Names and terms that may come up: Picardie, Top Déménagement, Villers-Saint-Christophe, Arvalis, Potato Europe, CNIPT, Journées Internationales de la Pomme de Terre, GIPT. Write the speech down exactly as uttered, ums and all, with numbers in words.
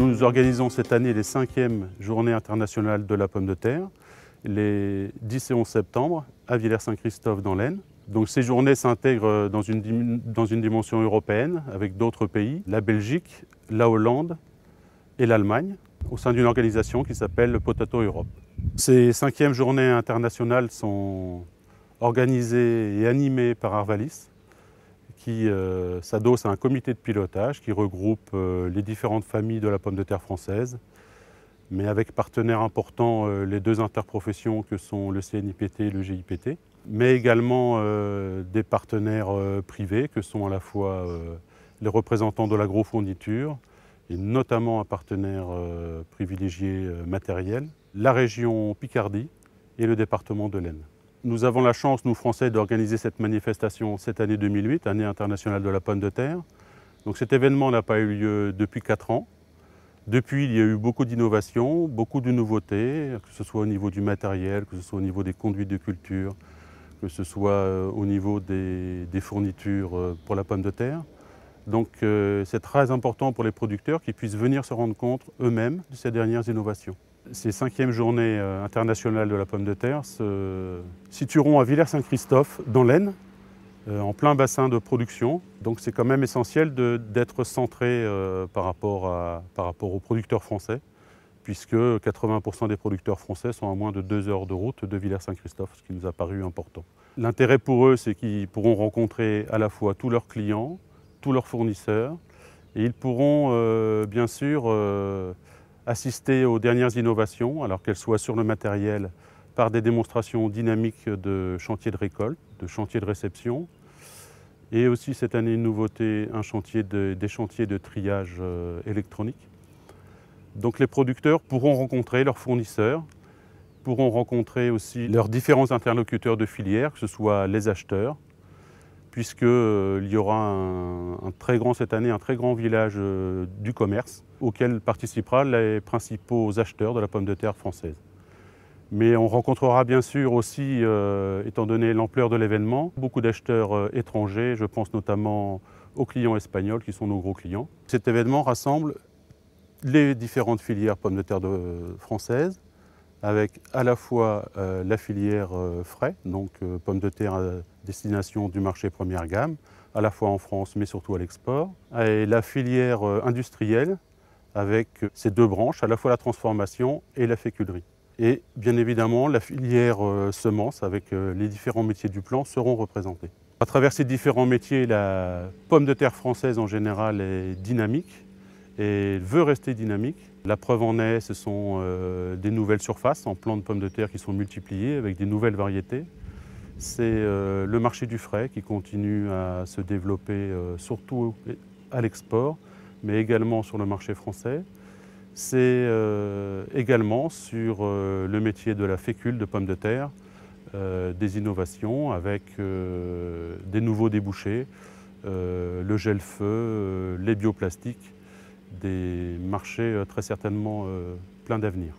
Nous organisons cette année les cinquièmes Journées Internationales de la Pomme de Terre, les dix et onze septembre, à Villers-Saint-Christophe dans l'Aisne. Donc ces journées s'intègrent dans une, dans une dimension européenne avec d'autres pays, la Belgique, la Hollande et l'Allemagne, au sein d'une organisation qui s'appelle Potato Europe. Ces cinquièmes journées internationales sont organisées et animées par Arvalis, qui euh, s'adosse à un comité de pilotage qui regroupe euh, les différentes familles de la pomme de terre française, mais avec partenaires importants euh, les deux interprofessions que sont le C N I P T et le G I P T, mais également euh, des partenaires euh, privés que sont à la fois euh, les représentants de l'agrofourniture et notamment un partenaire euh, privilégié euh, matériel, la région Picardie et le département de l'Aisne. Nous avons la chance, nous Français, d'organiser cette manifestation cette année deux mille huit, année internationale de la pomme de terre. Donc cet événement n'a pas eu lieu depuis quatre ans. Depuis, il y a eu beaucoup d'innovations, beaucoup de nouveautés, que ce soit au niveau du matériel, que ce soit au niveau des conduites de culture, que ce soit au niveau des, des fournitures pour la pomme de terre. Donc euh, c'est très important pour les producteurs qu'ils puissent venir se rendre compte eux-mêmes de ces dernières innovations. Ces cinquièmes journées internationales de la pomme de terre se situeront à Villers-Saint-Christophe, dans l'Aisne, en plein bassin de production. Donc c'est quand même essentiel d'être centré par rapport, à, par rapport aux producteurs français, puisque quatre-vingts pour cent des producteurs français sont à moins de deux heures de route de Villers-Saint-Christophe, ce qui nous a paru important. L'intérêt pour eux, c'est qu'ils pourront rencontrer à la fois tous leurs clients, tous leurs fournisseurs, et ils pourront euh, bien sûr euh, assister aux dernières innovations, alors qu'elles soient sur le matériel, par des démonstrations dynamiques de chantier de récolte, de chantier de réception, et aussi cette année une nouveauté, un chantier de, des chantiers de triage euh, électronique. Donc les producteurs pourront rencontrer leurs fournisseurs, pourront rencontrer aussi leurs différents interlocuteurs de filière, que ce soit les acheteurs, puisqu'il euh, y aura un, un très grand, cette année un très grand village euh, du commerce auquel participera les principaux acheteurs de la pomme de terre française. Mais on rencontrera bien sûr aussi, euh, étant donné l'ampleur de l'événement, beaucoup d'acheteurs euh, étrangers, je pense notamment aux clients espagnols qui sont nos gros clients. Cet événement rassemble les différentes filières pommes de terre de, euh, françaises, avec à la fois euh, la filière euh, frais, donc euh, pommes de terre à destination du marché première gamme, à la fois en France mais surtout à l'export, et la filière euh, industrielle avec euh, ces deux branches, à la fois la transformation et la féculerie. Et bien évidemment la filière euh, semences avec euh, les différents métiers du plan seront représentés. À travers ces différents métiers, la pomme de terre française en général est dynamique et veut rester dynamique. La preuve en est, ce sont euh, des nouvelles surfaces en plants de pommes de terre qui sont multipliées avec des nouvelles variétés. C'est euh, le marché du frais qui continue à se développer euh, surtout à l'export, mais également sur le marché français. C'est euh, également sur euh, le métier de la fécule de pommes de terre, euh, des innovations avec euh, des nouveaux débouchés, euh, le gel-feu, euh, les bioplastiques, des marchés très certainement euh, pleins d'avenir.